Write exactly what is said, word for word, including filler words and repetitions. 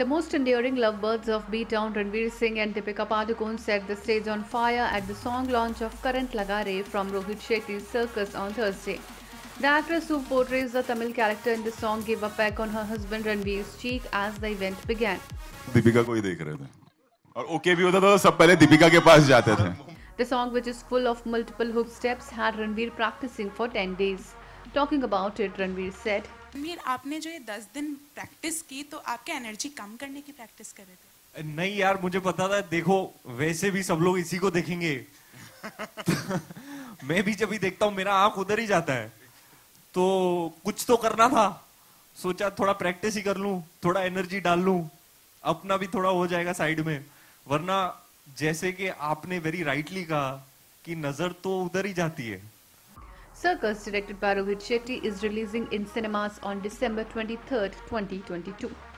The most enduring lovebirds of B-town, Ranveer Singh and Deepika Padukone, set the stage on fire at the song launch of Current Laga Re from Rohit Shetty's Circus on Thursday. The actress who portrays the Tamil character in the song gave a peck on her husband Ranveer's cheek as the event began. Deepika को ही देख रहे थे और okay भी होता था तो सब पहले Deepika के पास जाते थे. The song, which is full of multiple hook steps, had Ranveer practicing for ten days. Talking about it, Ranveer said, Mir आपने जो ये दस दिन प्रैक्टिस की तो आपके एनर्जी कम करने की प्रैक्टिस कर रहे थे? नहीं यार, मुझे पता था, देखो वैसे भी सब लोग इसी को देखेंगे. मैं भी जब भी देखता हूँ मेरा आँख उधर ही जाता है, तो कुछ तो करना था. सोचा थोड़ा प्रैक्टिस ही कर लूँ, थोड़ा एनर्जी डाल लूँ, अपना भी थोड़ा हो जाएगा साइड में. वरना जैसे कि आपने वेरी राइटली कहा कि नजर तो उधर ही जाती है. Circus, directed by Rohit Shetty, is releasing in cinemas on December twenty-third, twenty twenty-two.